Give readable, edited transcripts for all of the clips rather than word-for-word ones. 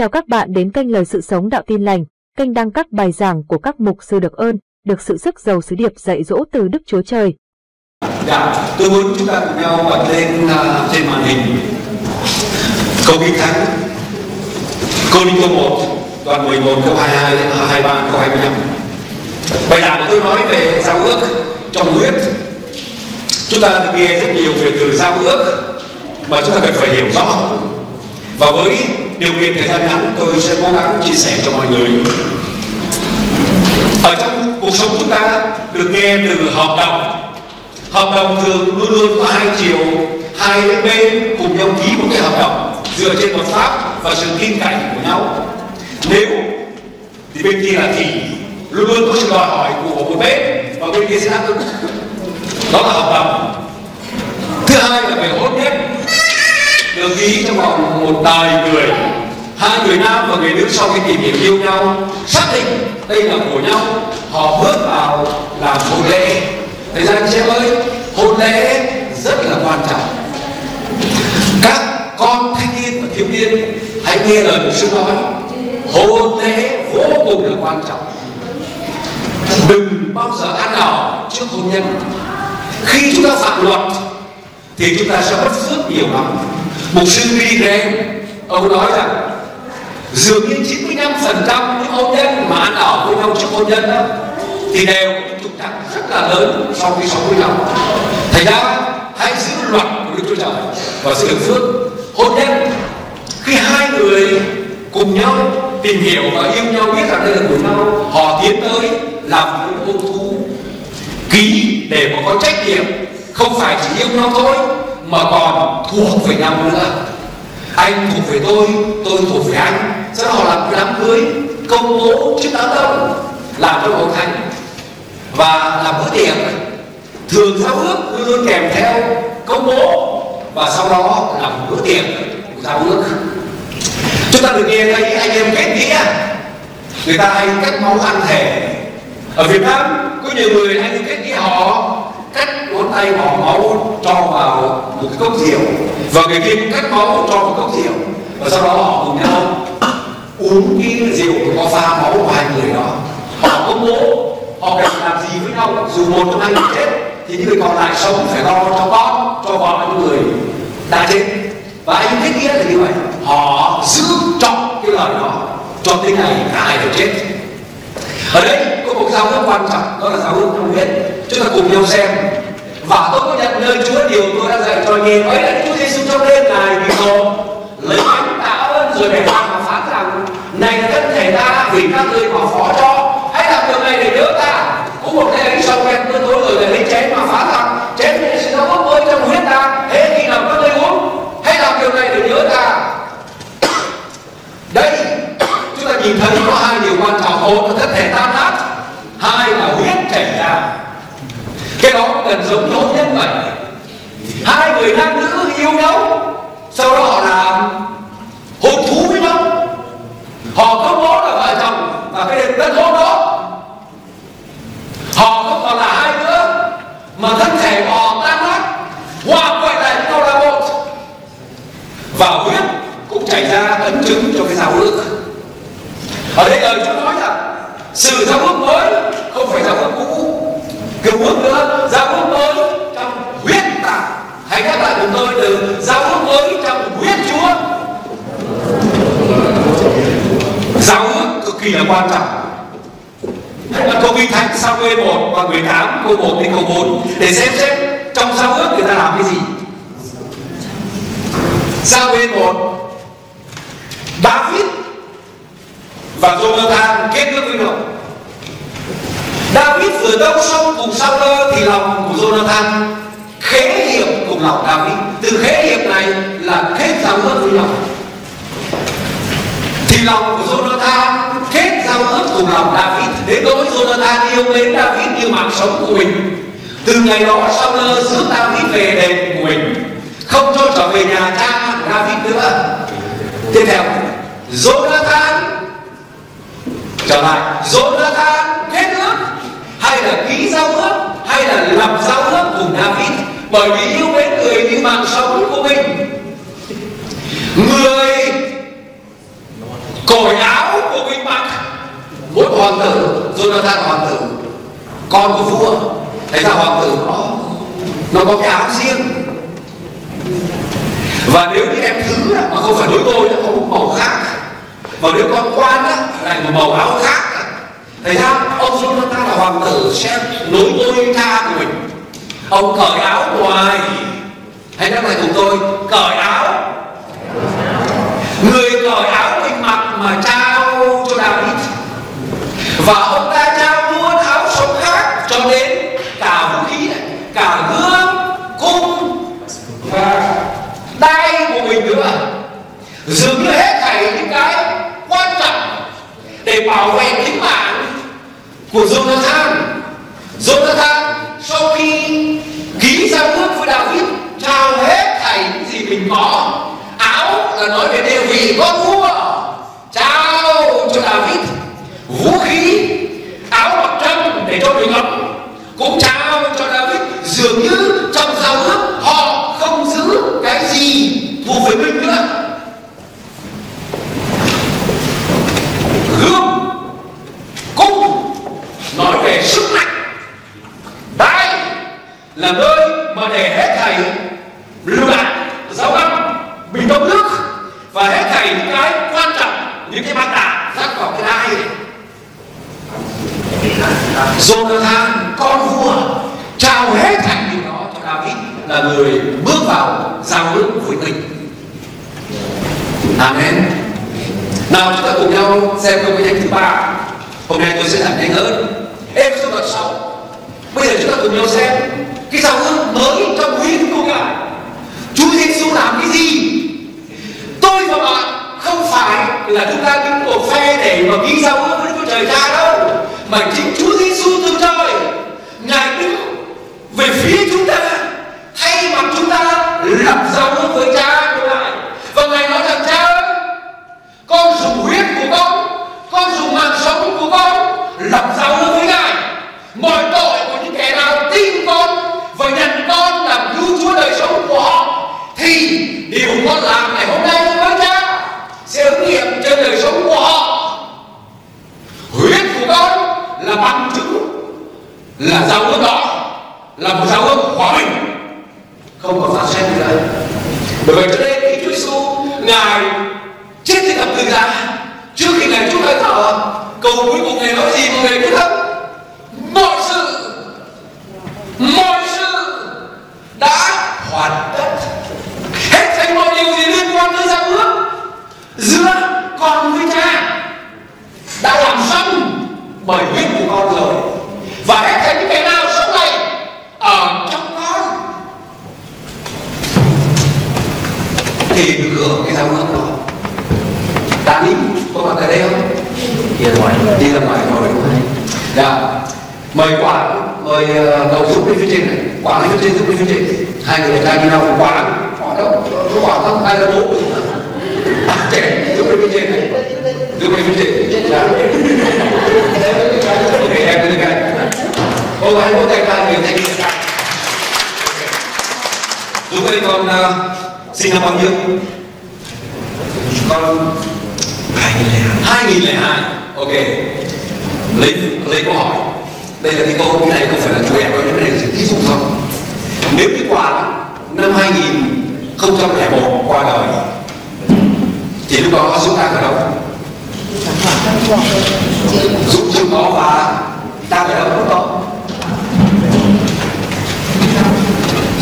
Chào các bạn đến kênh Lời Sự Sống Đạo Tin Lành, kênh đăng các bài giảng của các mục sư được ơn, được sự sức giàu sứ điệp dạy dỗ từ Đức Chúa Trời. Dạ, tôi muốn chúng ta cùng nhau bật lên trên màn hình câu Kinh Thánh Cô-rinh-tô 1, đoạn 11, câu 22, 23, câu 25. Bài giảng tôi nói về giao ước trong huyết. Chúng ta được nghe rất nhiều về từ giao ước mà chúng ta cần phải hiểu rõ. Và với điều kiện thời gian ngắn, tôi sẽ cố gắng chia sẻ cho mọi người. Ở trong cuộc sống chúng ta được nghe từ hợp đồng. Hợp đồng thường luôn luôn có hai chiều, hai bên cùng nhau ký một cái hợp đồng dựa trên luật pháp và sự tin cậy của nhau. Nếu thì bên kia là thì luôn luôn có sự đòi hỏi của một bên và bên kia sẽ đáp ứng. Đó là hợp đồng. Thứ hai là về hôn nhân, được ký trong vòng một đời người, hai người nam và người nữ sau khi tìm hiểu yêu nhau xác định đây là của nhau, họ bước vào làm hôn lễ. Thầy anh chị em ơi, hôn lễ rất là quan trọng. Các con thanh niên và thiếu niên hãy nghe lời mục sư nói, hôn lễ vô cùng là quan trọng. Đừng bao giờ ăn ở trước hôn nhân. Khi chúng ta phạm luật thì chúng ta sẽ bất phước nhiều lắm. Mục sư Miguel, ông nói rằng dường như 95% những hôn nhân mà ăn ở với nhau trước hôn nhân đó thì đều trục trặc rất là lớn sau khi 60 năm. Thành ra hãy giữ luật của Đức Chúa Trời và sự phước hôn nhân. Khi hai người cùng nhau tìm hiểu và yêu nhau, biết rằng đây là của nhau, họ tiến tới làm những hôn thú ký để mà có trách nhiệm, không phải chỉ yêu nhau thôi mà còn thuộc về nhau nữa. Anh thuộc về tôi thuộc về anh. Sau đó họ làm đám cưới, công bố trước đám đông, làm lễ hội thánh và làm bữa tiệc. Thường giao ước luôn luôn kèm theo công bố và sau đó làm bữa tiệc của giao ước. Chúng ta được nghe đây anh em kết nghĩa, người ta hay cắt máu ăn thề. Ở Việt Nam có nhiều người hay kết nghĩa, họ cắt ngón tay bỏ máu cho vào một cái cốc rượu và người kia cắt máu cho một cốc rượu và sau đó họ cùng nhau uống cái rượu có pha máu của hai người đó. Họ công bố họ cần làm gì với nhau, dù một trong hai người chết thì những người còn lại sống phải lo cho con, cho vợ những người đã chết. Và anh kết nghĩa là như vậy, họ giữ trọng cái lời đó cho tới ngày cả hai đều chết. Ở đây có một giao ước quan trọng, đó là giao ước trong huyết. Chúng ta cùng nhau xem. Và tôi có nhận nơi Chúa điều tôi đã dạy cho anh em, ấy là Chúa Giêsu trong đêm Ngài bị dồn, lấy bánh tạ ơn rồi bẻ ra mà phán rằng: này là thân thể ta vì các ngươi mà phó cho, hãy làm điều này để nhớ ta. Cũng một cái ấy sau quen tôi rồi lại lấy chén mà phán rằng: chén này sẽ giao ước mới trong huyết ta, thế khi nào các ngươi uống, hãy làm điều này để nhớ ta. Đây chúng ta nhìn thấy có hai điều quan trọng, một là thân thể tan nát, hai là huyết chảy ra. Cái đó gần giống như hôn nhân vậy. Hai người nam nữ yêu nhau, sau đó họ làm hôn thú với nhau, họ công bố là vợ chồng và cái đêm tân hôn đó họ không còn là hai nữa mà thân thể họ tan nát, hòa quay lại với nhau là một, và huyết cũng chảy ra ấn chứng cho cái giao ước. Ở đây lời Chúa nói rằng sự giao ước mới không phải giao ước cũ. Cái ước nữa, giao ước mới trong huyết ta. Hãy nhắc lại cùng tôi từ giao ước mới trong huyết Chúa. Giao ước cực kỳ là quan trọng. Câu Kinh Thánh Sa-mu-ên 1 và 18 câu 1 đến câu 4 để xem xét trong giao ước người ta làm cái gì. Sa-mu-ên 1, David và Jonathan kết ước với nhau. David vừa đấu xong cùng Saul thì lòng của Jonathan khế hiệp cùng lòng David. Từ khế hiệp này là kết giao ước với nhau. Thì lòng của Jonathan kết giao ước cùng lòng David, đến nỗi Jonathan yêu mến David như mạng sống của mình. Từ ngày đó Saul giữ David về đền của mình, không cho trở về nhà cha David nữa. Tiếp theo Jonathan trở lại, Jonathan kết ước hay là ký giao ước hay là làm giao ước cùng David, bởi vì yêu mến người như mạng sống của mình. Người cởi áo của mình mặc. Một hoàng tử, Jonathan hoàng tử, con của vua, thấy ra hoàng tử nó có cái áo riêng. Và nếu như em thứ mà không phải đối tôi là có một màu khác, mà nếu con quan lại một màu áo khác, thấy ra ông Jonathan là hoàng tử sẽ nối tôi cha của mình. Ông cởi áo ngoài, hãy đáp lại cùng tôi, cởi áo. Người cởi áo mình mặc mà trao cho David, và ông ta trao luôn áo sống khác, cho đến cả vũ khí này, cả gươm, cung và tay của mình nữa, dừng hết thảy những cái quan trọng để bảo vệ tính mạng của Jonathan. Jonathan sau khi ký giao ước với David trao hết thảy những gì mình có. Áo là nói về địa vị con vua, trao cho David. Vũ khí, áo mặc trần để cho mình mặc cũng trao cho David. Dường như trong giao ước họ không giữ cái gì thuộc về mình nữa. Gươm, cung nói về sức mạnh. Đây là nơi mà để hết thảy lưu đạn, giáo băng, bình đông nước và hết thảy những cái quan trọng, những cái băng đạn ra khỏi cái đai này. Jonathan, con vua, trao hết thảy điều đó cho David, là người bước vào giao ước với mình. Amen. Nào chúng ta cùng nhau xem câu kinh thánh thứ 3. Hôm nay tôi sẽ làm nhanh hơn. Ê-phê-sô đoạn 6. Bây giờ chúng ta cùng nhau xem cái giao ước mới trong huyết của Ngài. Chúa Giêsu làm cái gì? Tôi và bạn không phải là chúng ta đứng một phe để mà ký giao ước với Đức Chúa Trời Cha đâu, mà chính Chúa Giêsu từ trời, Ngài đứng về phía chúng ta, thay mặt chúng ta lập giao ước với Cha của Ngài. Và Ngài nói rằng: Cha ơi, con dùng huyết của con dùng mạng sống của con lập giao ước với Ngài. Mọi tội của những kẻ nào tin con và nhận con làm cứu Chúa đời sống của họ thì điều con làm ngày hôm nay với Cha sẽ ứng nghiệm trên đời sống của họ. Huyết của con là bằng chứng, là giao ước đó là một giao ước hòa bình, không có phán xét nữa. Bởi vậy cho nên khi Chúa Giêsu Ngài chết trên thập tự giá, trước khi Ngài chúc thánh thờ, câu cuối cùng Ngài nói gì mọi người biết không? Mọi sự đã hoàn tất. Hết thảy mọi điều gì liên quan tới giao ước giữa con với Cha đã làm xong bởi huyết của con rồi. Và hết thảy những cái nào sống lại ở trong con thì được hưởng cái giao ước đó. Đáng lý có bạn ở đây không? Đi ra ngoài ngồi rồi. Mời Quảng, mời đầu giúp lên phía trên này. Quảng lên phía trên, giúp lên phía trên. Hai người trai đi nào cũng Quảng. Quảng đâu? Có Quảng không? Ai là bố? Trẻ, giúp lên phía trên này. Giúp lên phía trên. Dạ. Em lên cái. Ô, anh bố tay ta, người tay đi. Lúc ấy con sinh năm bao nhiêu? Con 2002. Ok. Lấy câu hỏi. Đây là cái câu cái này không phải là chủ đề của cái này là thí dụ không. Nếu như Quả năm 2001 qua đời thì lúc đó chúng ta ở đâu? Dũng chúng đó và ta ở đâu lúc đó?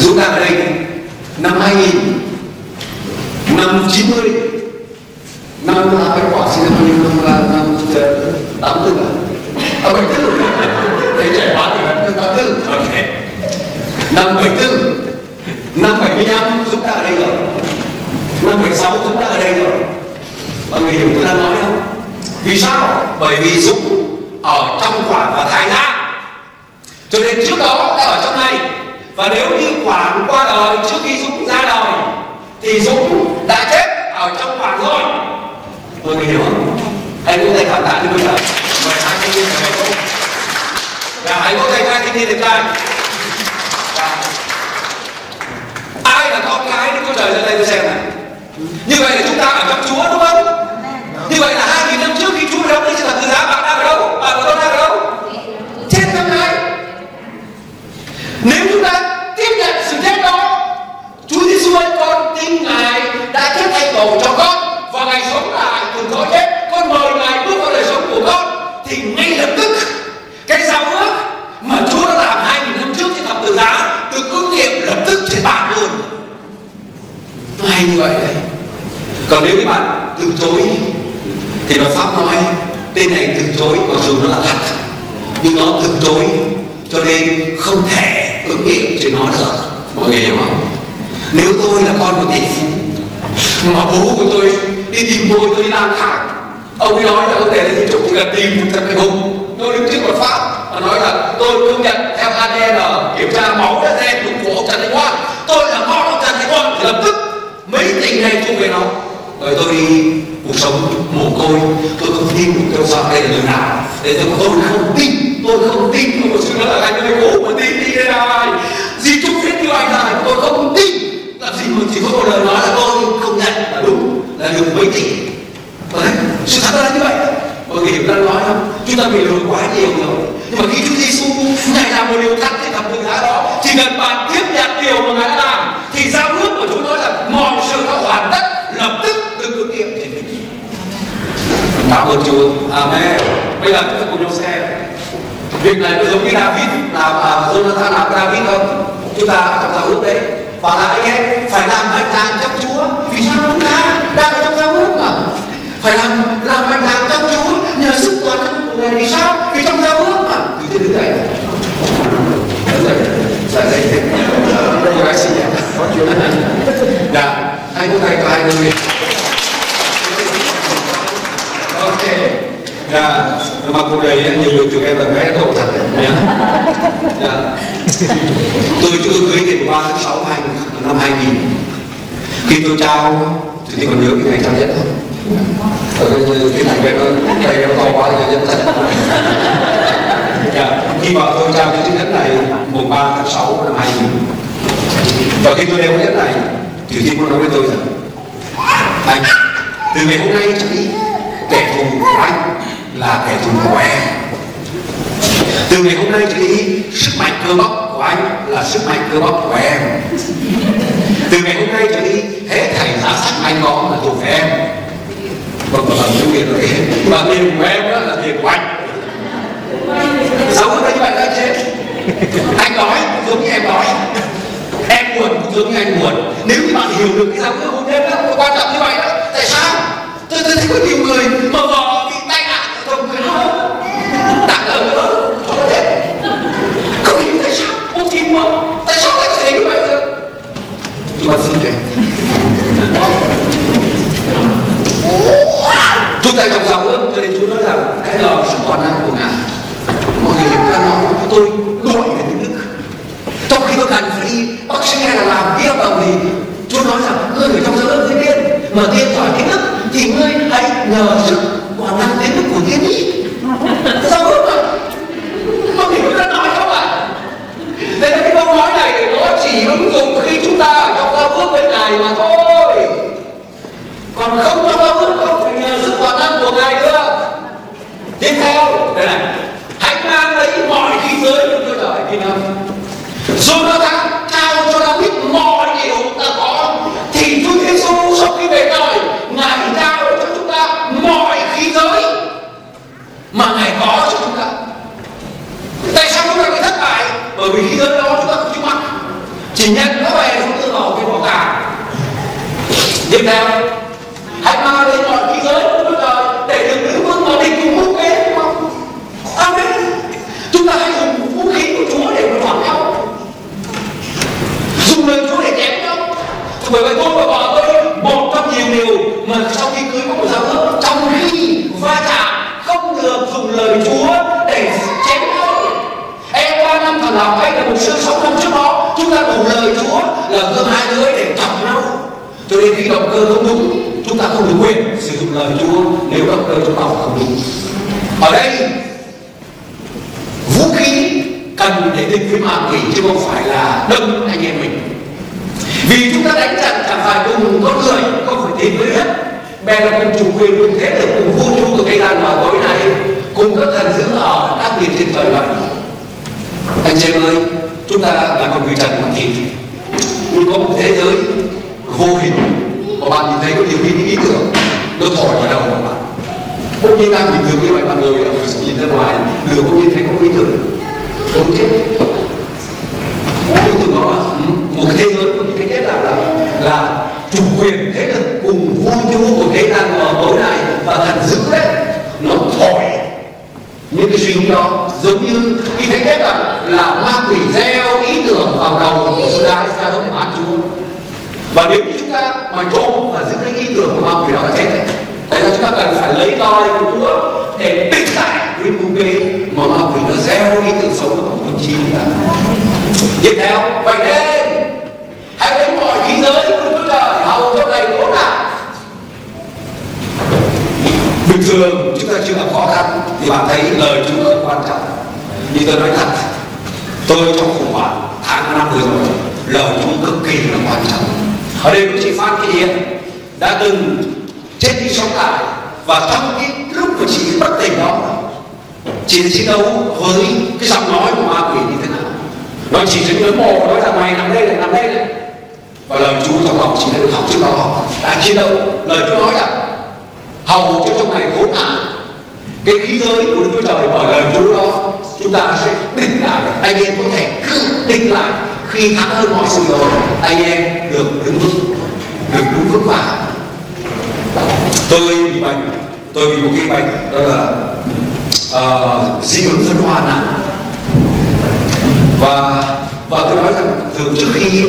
Dũng ta ở đây năm 2000, năm 90, năm cái Quả sinh năm 84 à? 74. Thế trẻ hóa thì vẫn chưa 84. Ok. Năm 74, năm 75 chúng ta ở đây rồi, năm 76 chúng ta ở đây rồi. Mọi người hiểu tôi đang nói không? Vì sao? Bởi vì Dũng ở trong Quảng và Thái Lan, cho nên trước đó đã ở trong này. Và nếu như Quảng qua đời trước khi Dũng ra đời thì Dũng đã chết ở trong Quảng rồi. Mọi người hiểu không? Anh cũng thấy cảm tạ như bây giờ. Mời hai anh em về không? Dạ, hãy có thầy trai thanh niên đẹp trai. Ai là con cái Đức Chúa Trời ra đây tôi xem này. Như vậy là chúng ta ở trong Chúa đúng không? Như vậy là hai của cõi chết, con mời Ngài bước vào đời sống của con, thì ngay lập tức cái giao ước mà Chúa đã làm 2000 năm trước trên thập tự giá được ứng nghiệm lập tức trên bạn luôn. Nó hay như vậy đấy. Còn nếu các bạn từ chối thì luật pháp nói tên này từ chối, mặc dù nó là thật nhưng nó từ chối cho nên không thể ứng nghiệm trên nó được. Mọi người hiểu không? Nếu tôi là con của tỷ phú mà bố của tôi đi tìm tôi đi lang thang, ông ấy nói là ông để lên chỗ là tìm thật cái hùng, tôi đứng trước luật pháp và nói là tôi công nhận theo ADN kiểm tra máu đã gen đúng của ông Trần Thanh Quang, tôi là con ông Trần Thanh Quang, thì lập tức mấy tình này chung về nó. Rồi tôi đi cuộc sống mồ côi, tôi không tin, tôi sợ đây là người nào để tôi không tin, một sự nói là anh ơi bố mà tin đi đây là ai gì chung hết như anh này, tôi không tin làm gì mà chỉ có một lời nói là tôi không nhận là đúng, là được mấy tỉnh. Sự thật là như vậy. Mọi người hiểu đang nói không? Chúng ta bị lừa quá nhiều rồi. Nhưng mà khi Chúa Giêsu Ngài làm một điều thật thì thập tự giá đó, chỉ cần bạn tiếp nhận điều mà Ngài đã làm thì giao ước của chúng tôi là mọi sự đã hoàn tất, lập tức được ứng nghiệm trên mình. Cảm ơn Chúa. Amen. Bây giờ chúng ta cùng nhau xem việc này có giống như David làm Jonathan làm David không? Chúng ta đã trong giao ước đấy. Và là anh em phải làm hành lang trong Chúa. Vì sao chúng ta đang ở trong giao ước mà? Phải làm hành lang trong Chúa nhờ sức toàn năng của Ngài. Vì sao? Vì trong giao ước mà. Cứ đứng dậy. Đứng dậy. Cô gái xinh đẹp. Có chuyện này. Dạ. Anh cũng thành có hai người. Ok. Dạ. Mà cô đấy nhiều người chụp em là bé thổ thật đấy. Dạ. Tôi chưa cưới tiền 36 hành năm 2000. Khi tôi trao thì còn nhớ cái ngày trao nhất không? Cái thành viên em to quá thì dân thật. Khi mà tôi trao cái chiếc nhẫn này mùng 3/6/2000, và khi tôi đeo cái nhẫn này Chủ Thiên muốn nói với tôi rằng anh từ ngày hôm nay chẳng đi, kẻ thù của anh là kẻ thù của em. Từ ngày hôm nay chẳng đi, sức mạnh cơ bắp của anh là sức mạnh cơ bắp của em. Từ ngày hôm nay trở đi, hết thảy giá sách anh có là thuộc về em. Vâng, vâng, chú Việt nói thế. Và tiền của em đó là tiền của anh. Sao có như vậy đó chứ? Anh nói cũng giống như em nói, em buồn cũng giống như anh buồn. Nếu các bạn hiểu được cái giáo ước hôn nhân đó, nó quan trọng như vậy đó. Tại sao? Tôi thấy có nhiều người mà họ bị tai nạn thì không người đó. Tặng ở người đó, họ có thể. Không hiểu tại sao? Không chịu không? Tại sao lại có thể như vậy được? Chúng ta xin kể. Chúng ta trong giáo ước cho nên Chúa nói rằng hãy nhờ sự toàn năng của Ngài. Mọi người hiểu ra nói tôi đuổi về tiếng Đức, trong khi tôi cần phải đi bác sĩ hay là làm cái hợp đồng thì Chúa nói rằng ngươi phải trong giáo ước với Tiên, mà Tiên giỏi tiếng Đức thì ngươi hãy nhờ sự toàn năng tiếng Đức của Tiên đi. Giáo ước mà mọi người chúng ta nói không ạ? Nên cái câu nói này nó chỉ ứng dụng khi chúng ta ở trong giáo ước bên này mà thôi, còn không trong giáo ước không phải nhờ sự toàn năng của Ngài nữa. Tiếp theo đây này, hãy mang lấy mọi khí giới của Chúa trời tin lành. Rồi nó đã trao cho David mọi điều ta có, thì Chúa Giêsu sau khi về đời Ngài trao cho chúng ta mọi khí giới mà Ngài có cho chúng ta. Tại sao chúng ta bị thất bại? Bởi vì khí giới đó chúng ta không chịu mặc, chỉ nhận nó về chúng ta vào cái vỏ cà. Tiếp theo hãy mang lấy mọi khí giới của Chúa trời để được nữ vương mà địch cùng hút kế không? Amen. Chúng ta hãy dùng vũ khí của Chúa để mà phản nhau, dùng lời Chúa để chém nhau. Bởi vậy tôi và vợ tôi một trong nhiều điều mà sau khi cưới có một giáo ước, trong khi va chạm không được dùng lời Chúa để chém nhau. Em 3 năm thằng nào anh là một sư 6 năm trước đó chúng ta dùng lời Chúa là cơm hai lưỡi để chọc nhau. Cho nên khi động cơ không đúng, chúng ta không được quyền sử dụng lời Chúa nếu động cơ chúng ta không đúng. Ở đây vũ khí cần để định với mạng nghỉ chứ không phải là đâm anh em mình. Vì chúng ta đánh trận chẳng phải cùng con người, không phải tìm với hết. Bè là cùng chủ quyền, cùng thế lực, cùng vũ trụ, cùng cây đàn vào tối nay, cùng các thần giữ ở các miền trên trời vậy. Anh chị ơi, chúng ta là con người trần mạng thịt, nhưng có một thế giới vô hình. Các bạn nhìn thấy có nhiều ý tưởng nó thổi vào đầu của bạn. Bỗng nhiên đang bình thường như vậy, bạn ngồi ở người nhìn ra ngoài, lửa bỗng nhiên thấy có ý tưởng, không chết. Ý tưởng đó là một thế giới của những cái kết là chủ quyền thế lực cùng vui chú của thế gian mà tối nay và thần dữ đấy, nó thổi những cái suy nghĩ đó, giống như khi thấy kết là ma quỷ gieo ý tưởng vào đầu của chúng ta sẽ không thể chú. Và nếu như chúng ta mà trộm và giữ cái ý tưởng của ma quỷ đó là chết đấy. Tại sao chúng ta cần phải lấy to lên một chút để tích lại cái mục tiêu mà ma quỷ nó gieo ý tưởng xấu vào tâm trí chúng ta. Tiếp theo, vậy nên hãy đến mọi thế giới của chúng ta hầu trong này tốt cả. Bình thường chúng ta chưa gặp khó khăn thì bạn thấy lời chúng ta quan trọng. Như tôi nói thật, tôi trong khủng hoảng tháng 5 vừa rồi, lời chúng cực kỳ là quan trọng. Ở đây có chị Phan Thị Hiền đã từng chết đi sống lại, và trong cái lúc của chị bất tỉnh đó, chị chiến đấu với cái giọng nói của ma quỷ như thế nào. Nó chỉ chứng lớn mồ, nói rằng mày nằm đây này, nằm đây này. Và lời chú trong lòng chị đã được học trước đó, đã chiến đấu. Lời chú nói rằng hầu cho trong này khốn nạn, cái khí giới của Đức Chúa Trời bởi lời chú đó, chúng ta sẽ định lại. Anh em có thể cứ định lại khi thắng hơn mọi sự rồi, anh em được đứng vững, được đúng vững vàng. Tôi bị bệnh, tôi bị một cái bệnh đó là dị ứng phân hoa nặng. Và tôi nói rằng thường trước khi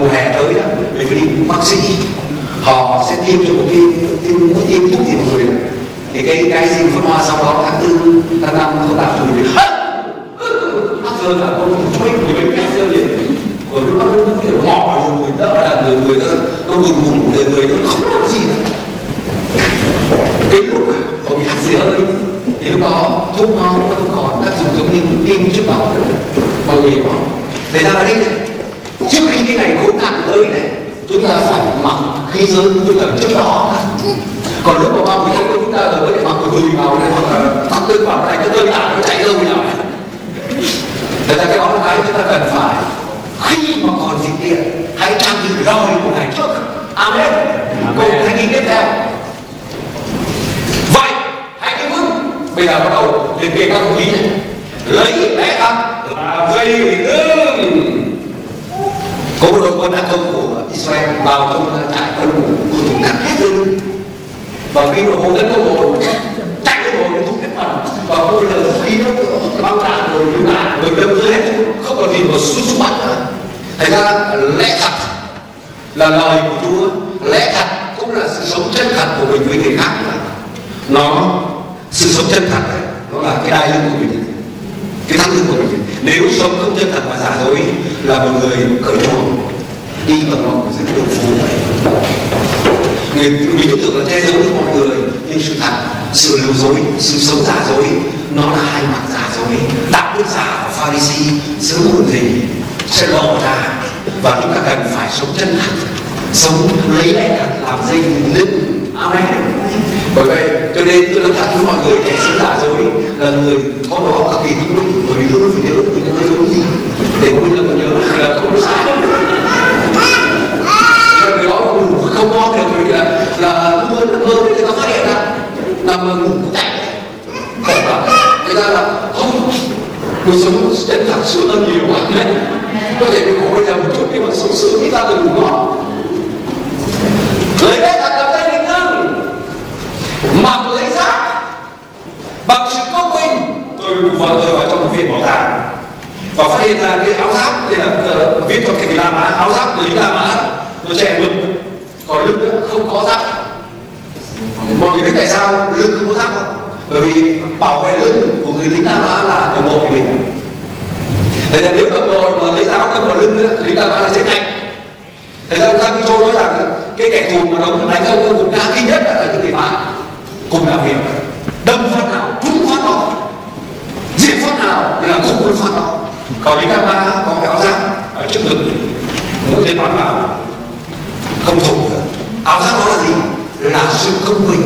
mùa hè tới là mình phải đi bác sĩ, họ sẽ tiêm cho một tiêm thuốc tiêm người thì cái dị ứng phân hoa sau đó tháng 4, tháng 5 tôi làm từ đến bác sĩ là không chuyên về bệnh nhân liền. Còn lúc đó nó kiểu ngọ rồi người đó là người đó nó buồn ngủ để người đó không có gì nữa. Cái lúc họ bị hắt xì hơi thì lúc đó thuốc nó không còn tác dụng giống như kim trước đó mọi người có. Thế ra là đây này, trước khi cái này khốn nạn tới này, chúng ta phải mặc khí giới như tầm trước đó. Còn lúc mà mọi người thấy chúng ta là có thể mặc người tùy vào này, hoặc là tắt tư vào này, cái tơi tả nó chạy đâu nào. Thế ra cái đó là cái chúng ta cần phải khi mà còn dịch điện, hãy trang bị rồi một ngày trước. Amen. Cùng hãy đi tiếp theo. Vậy hãy đi vững. Bây giờ bắt đầu liệt kê các quý này. Lấy lẽ thật là gây lương. Có một đội quân đã công của Israel vào trong trại quân của chúng ta hết lương. Và khi đội quân tấn công hồn, chạy đội quân thúc đến phần. Và bây giờ khi nó băng đạn rồi như là người đâm dưới hết, không còn gì mà xuống mặt nữa. Thành ra lẽ thật là lời của Chúa, lẽ thật cũng là sự sống chân thật của mình với người khác. Nó sự sống chân thật này, nó là cái đai lưng của mình, cái thắt lưng của mình. Nếu sống không chân thật mà giả dối là một người cởi chuồng đi bằng mọi người dưới đường phố này. Người tưởng là che giấu với mọi người, nhưng sự thật, sự lừa dối, sự sống giả dối, nó là hai mặt giả dối. Đạo đức giả của Pha-ri-si giữ hồn gì sẽ lộ ra, và chúng ta cần phải sống chân thật, sống lấy lẽ thật làm dây lưng. Amen. Bởi vậy cho nên tôi nói thật với mọi người, kẻ sĩ giả dối là người có đó cực kỳ thú vị, bởi vì tôi phải nhớ mình có dối gì để tôi là nhớ là không sai. Cho người đó không ngon được mình là luôn mơ người ta phát hiện ra nằm ngủ chạy thật là người ta là không cuộc sống chân thật sướng hơn nhiều quá. Có thể mình khổ là một chút nhưng mà sống sướng thì ta được ngủ ngon. Lời lẽ thật là đây đình hưng mặc lấy giác bằng sự công bình. Tôi vào trong một viện bảo tàng và phát hiện ra cái áo giáp, đây là viết cho thành La Mã, áo giáp của lính La Mã, nó che ngực, còn lưng nữa không có giáp. Mọi người biết tại sao lưng không có giáp không? Bởi vì bảo vệ lưng của người lính La Mã là đồng đội của mình. Thế là nếu cầm đội mà lấy giáo cầm vào lưng nữa, lính La Mã là chết nhanh. Thế là ông Giang Châu nói rằng cái kẻ thù mà đồng đánh ông cũng đáng kinh nhất là những người bạn cùng làm việc, đâm phát nào trúng phát đó, giết phát nào là không quân phát đó. Còn lính La Mã có cái áo giáp ở trước ngực, mỗi tên bắn vào không thủng được. Áo giáp đó là gì? Là sự công bình.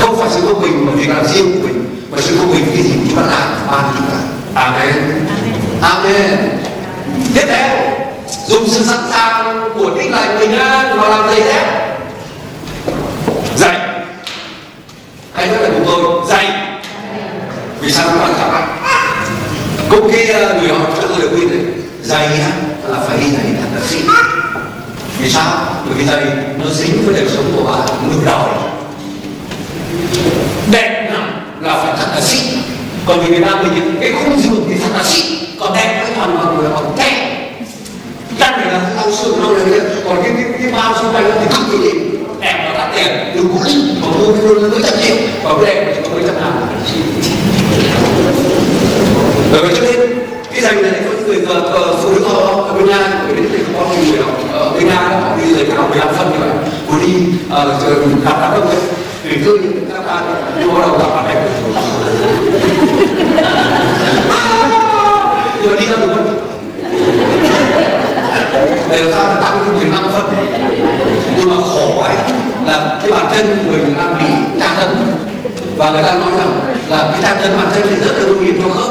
Không phải sự công bình mà việc làm riêng của mình, mà sự công bình cái gì chúng ta làm ban chúng ta. Amen. Amen. Tiếp theo, dùng sự sẵn sàng của tinh lành bình an và làm dày dép. Lúc cái người họ cho tôi được quy định dày nhá là phải này là xịn. Vì sao? Bởi vì dày nó dính với đời sống của bạn ngược đầu. Đẹp là phải thật là xịn. Còn người Việt Nam mình cái khung giường thì thật là xịn, còn đẹp với toàn mọi người còn đẹp. Đắt này là lâu xưa lâu đấy, còn cái bao xung quanh nó thì cực kỳ đẹp. Đẹp là đắt tiền, từ cũ linh mà mua cái đôi nó rất nhiều, còn cái đẹp thì mới trăm nào. Rồi cho nên cái dành này có những người phụ nữ ở bên Nga, ở bên này có nhiều người ở bên Nga họ đi giày cao 15 phân như vậy, họ đi gặp đám đông ấy, thì cứ các bạn đi vào đầu gặp bạn đẹp, rồi đi ra được không? Để ra tăng lên 15 phân, nhưng mà khổ ấy là cái bản thân người Việt Nam bị tra tấn, và người ta nói rằng là cái tra tấn bản thân thì rất là nguy hiểm cho khớp.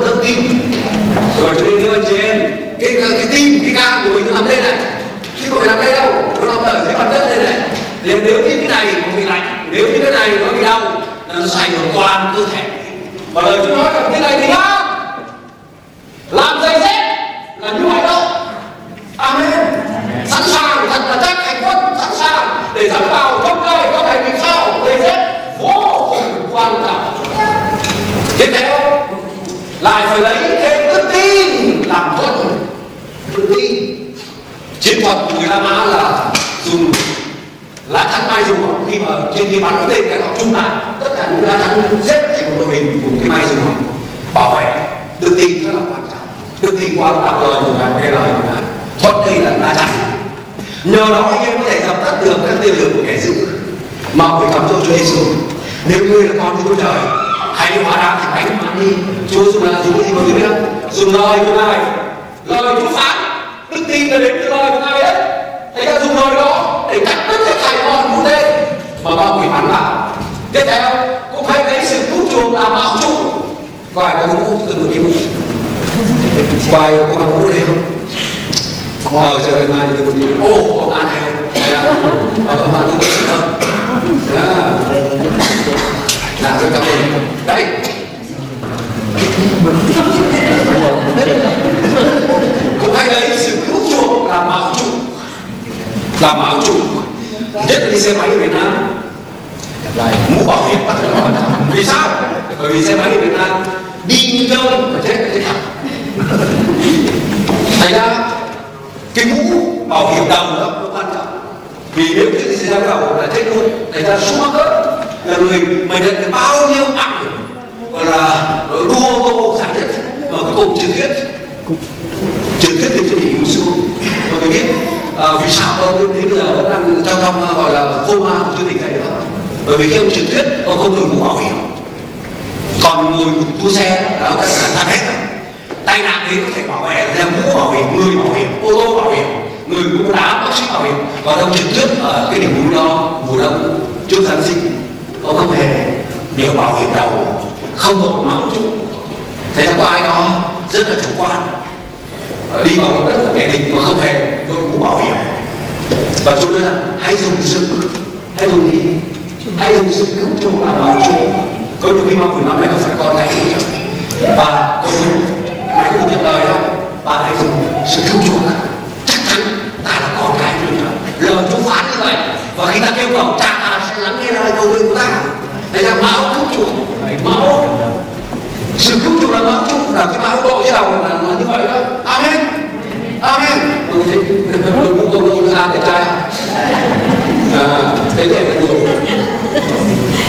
đỡ tim. Rồi cho nên thưa anh chị em, cái tim, cái gan của mình nó nằm đây này, chứ không phải nằm đây đâu, nó nằm ở dưới mặt đất đây này. Nếu như cái này nó bị lạnh, nếu như cái này nó bị đau, là nó ảnh hưởng toàn cơ thể. Và lời Chúa nói rằng cái này thì làm dây dép là như vậy đâu. Amen. Sẵn sàng, thật là chắc hành quân, sẵn sàng để sẵn vào công đời, có thể mình sao dây dép vô cùng quan trọng. Tiếp theo lại phải lấy thêm đức tin làm tốt. Đức tin chiến thuật người La Mã là dùng lá chắn mai dù hồng, khi mà trên khi bắn tên cái họ chung lại tất cả những lá chắn xếp thành một đội hình cùng cái mai dù hồng bảo vệ. Đức tin rất là quan trọng, đức tin quá là lời của Ngài, nghe lời của Ngài, tốt đây là lá chắn, nhờ đó anh em có thể dập tắt được các tên lửa của kẻ dữ. Mà phải cảm ơn Chúa Giêsu, nếu ngươi là con Chúa Trời hãy hóa đá thì đánh bạn đi. Chúa dùng là dùng gì mọi người biết không? Dùng lời của Ngài, lời Chúa phán, đức tin là đến từ lời của Ngài đấy. Thế ta dùng lời đó để cắt đứt cái tài mòn của tên mà bao quỷ bắn vào. Tiếp theo cũng hay thấy sự cứu chuộc là bảo chung. Có ai có những cụ từ một cái mũi? Có ai có bằng mũi đấy không? Có trời ơi mai từ một cái mũi. Ô, ông ăn hay không? Ở bạn cũng có sự không? Là tôi cảm ơn. Đây cũng hay đấy, sự cứu chuộc là bảo trụ. Là bảo trụ. Nhất là đi xe máy ở Việt Nam mũ bảo hiểm bắt đầu. Vì sao? Bởi vì xe máy ở Việt Nam đi như đâu mà chết là chết thẳng. Thành ra cái mũ bảo hiểm đồng đó nó quan trọng. Vì nếu chuyện xảy ra cái bảo hiểm là chết luôn. Thành ra xuống mắc ớt là người mình nhận được bao nhiêu ảnh gọi là đua vô sản nhất và cuối cùng truyền thuyết thì chỉ một số mà mình biết vì sao ông đến bây giờ vẫn đang giao thông gọi là coma của chương trình này nữa. Bởi vì khi ông truyền thuyết ông không ngồi mũ bảo hiểm, còn ngồi đua xe là ông đã sẵn sàng hết. Tai nạn thì có thể bảo vệ là mũ bảo hiểm, người bảo hiểm, ô tô bảo hiểm, người cũng đá bác sĩ bảo hiểm. Còn ông truyền thuyết ở cái đỉnh núi đó mùa đông trước Giáng sinh ông không hề điều bảo hiểm đầu, không một máu chút. Thế là có ai đó rất là chủ quan đi vào một đất của kẻ địch mà không hề đội mũ bảo hiểm. Và chúng ta hãy dùng sự cứu chuộc làm bảo trụ. Có những khi mà buổi năm nay không phải con này và tôi mày cũng nhận lời đó, bà hãy dùng sự cứu chuộc chắc chắn ta là con cái nữa. Lời Chúa phán như vậy, và khi ta kêu cầu cha ta sẽ lắng nghe lời cầu nguyện của ta. Đấy là máu cứu chuộc, máu sự cứu chuộc là máu chung, là cái máu độ với đầu là như vậy đó. Amen, amen. Tôi cũng tôn trọng ra để trai thế này là đủ.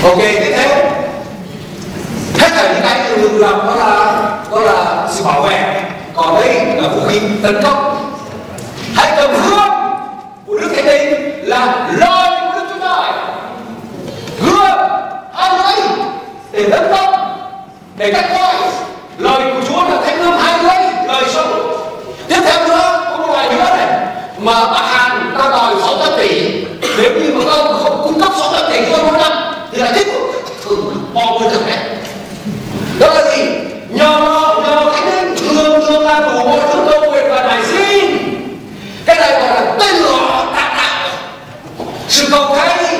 Ok, thế thế hết cả những cái đừng làm đó là sự bảo vệ, còn đây là vũ khí tấn công. Hãy cầm gươm của Đức Thánh Linh là lời của Đức Chúa Trời. Gươm hai lưỡi để tấn công, để các coi lời của Chúa là thánh gươm hai lưỡi, lời sống. Tiếp theo nữa có một loại nữa này mà Bắc Hàn ta đòi 600 tỷ, nếu như mà ông không cung cấp 600 tỷ cho mỗi năm thì là tiếp tục thường bom lên thật đấy. Đó là gì? Nhờ Thánh Linh thường là đủ mọi thứ công quyền và nài xin. Cái này gọi là tên lửa đạn đạo. Sự cầu thay,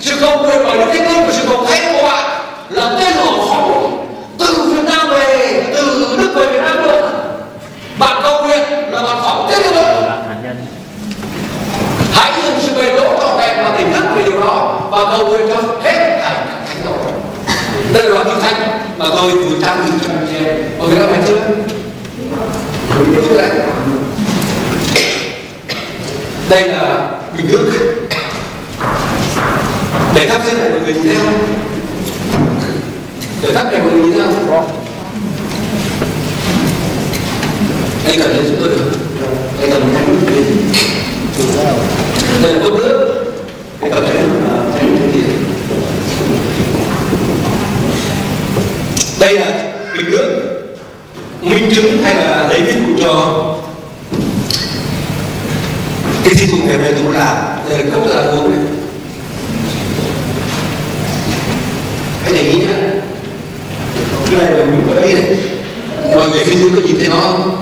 sự cầu quyền bởi Đức Thánh Linh và sự cầu thay của bạn là tên lửa khổng từ Việt Nam về chúng tôi đỗ trọn vẹn và tỉnh thức về điều đó và cầu nguyện cho hết thảy các thánh đồ. Đây là những thánh mà tôi vừa trang bị cho anh chị em. Mọi người đã biết chưa? Đây là bình nước để thắp sáng mọi người nhìn theo, để thắp mọi người nhìn theo. Đây cần đến chúng tôi được, đây cần đến đây là cốc nước, đây cần đến đây là bình nước minh chứng hay là lấy ví dụ cho cái gì dùng để về tủ làm. Đây là cốc là uống này, hãy để ý nhé, cái này là mình có đây này, mọi người phía dưới có nhìn thấy nó không?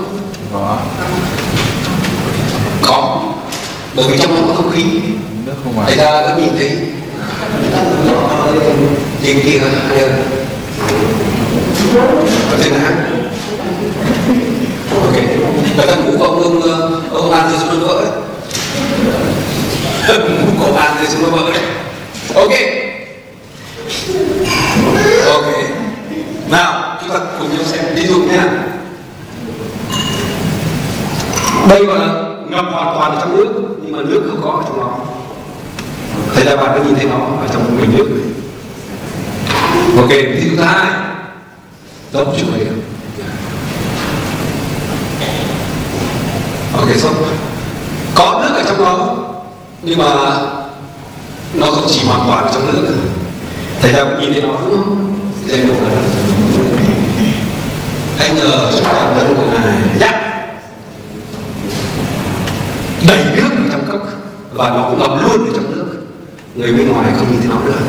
Có, bởi vì trong nó có không khí, thành ra nó nhìn thấy nhìn kia hay hơn có thể là ok. Và các cụ của ông An thì xuống nó vỡ đấy, cụ của An thì xuống nó vỡ đấy. Ok, ok, nào chúng ta cùng nhau xem ví dụ nha. Đây mà ngập hoàn toàn trong nước nhưng mà nước không có ở trong nó, thế là bạn đã nhìn thấy nó ở trong một bình nước. Ok, ví dụ thứ hai đó một chút này. Ok, xong có nước ở trong nó nhưng mà nó không chỉ hoàn toàn ở trong nước, thế là nhìn thấy nó đúng không? Thế là hãy nhờ chúng ta dẫn của Ngài nhắc đầy nước ở trong cốc và nó cũng ngập luôn ở trong nước, người bên ngoài không nhìn thấy nó được.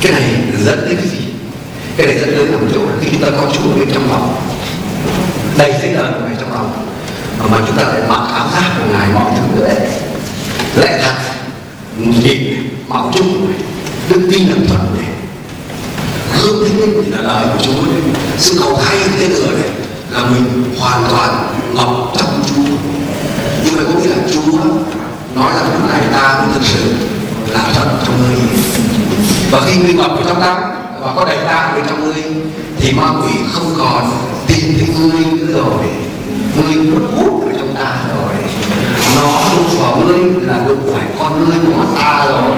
Cái này dẫn đến cái gì? Cái này dẫn đến một chỗ khi chúng ta có Chúa bên trong lòng, đầy dễ đời của Ngài trong lòng, mà chúng ta lại mặc áo giáp của Ngài, mọi thứ nữa lẽ thật, nhìn mạo chung của Ngài, đức tin làm thuận này, hương tính là lời của Chúa này, sự cầu thay tên lửa này, là mình hoàn toàn ngọc trong Chúa. Nhưng mà có nghĩa là Chúa nói rằng lúc này ta mới thực sự là thật trong ngươi, và khi ngươi ngọc ở trong ta và có đầy ta bên trong ngươi thì ma quỷ không còn tin đến ngươi nữa rồi, ngươi mất hút ở trong ta rồi, nó đụng vào ngươi là đụng phải con ngươi của ta rồi.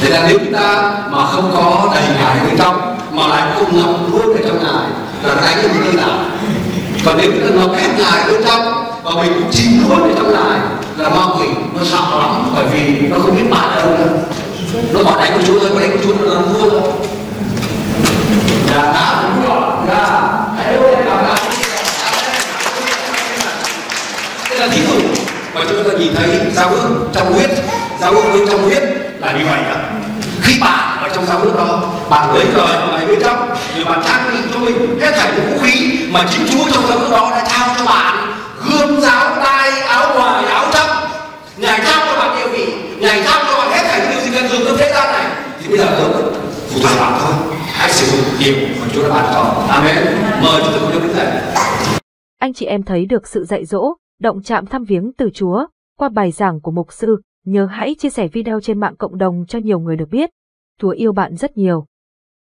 Thế là nếu chúng ta mà không có đầy Ngài bên trong mà lại không ngập luôn ở trong Ngài là cái như thế nào? Còn nếu chúng ta ngập hết Ngài bên trong và mình cũng chìm luôn ở trong Ngài là ma quỷ nó sợ lắm, bởi vì nó không biết bạn đâu nữa, nó bảo đánh của Chúa ơi, có đánh của Chúa nó làm vua đâu. Đây là thí dụ mà chúng ta nhìn thấy giao ước trong huyết, giao ước bên trong huyết là như vậy ạ. Khi bạn ở trong giao ước đó, bạn lấy lời của Ngài bên trong để bạn trang bị cho mình hết thảy những vũ khí mà chính Chúa trong giao ước đó đã trao cho bạn: gươm, giáo, đai, áo ngoài, áo trong. Ngài trao cho bạn điều gì? Ngài trao cho bạn hết thảy những điều gì cần dùng trong thế gian này. Thì bây giờ tôi phụ thuộc bạn thôi, hãy sử dụng điều mà Chúa đã ban cho. Amen. Mời chúng tôi đứng dậy. Anh chị em thấy được sự dạy dỗ, động chạm thăm viếng từ Chúa qua bài giảng của mục sư, nhớ hãy chia sẻ video trên mạng cộng đồng cho nhiều người được biết. Chúa yêu bạn rất nhiều.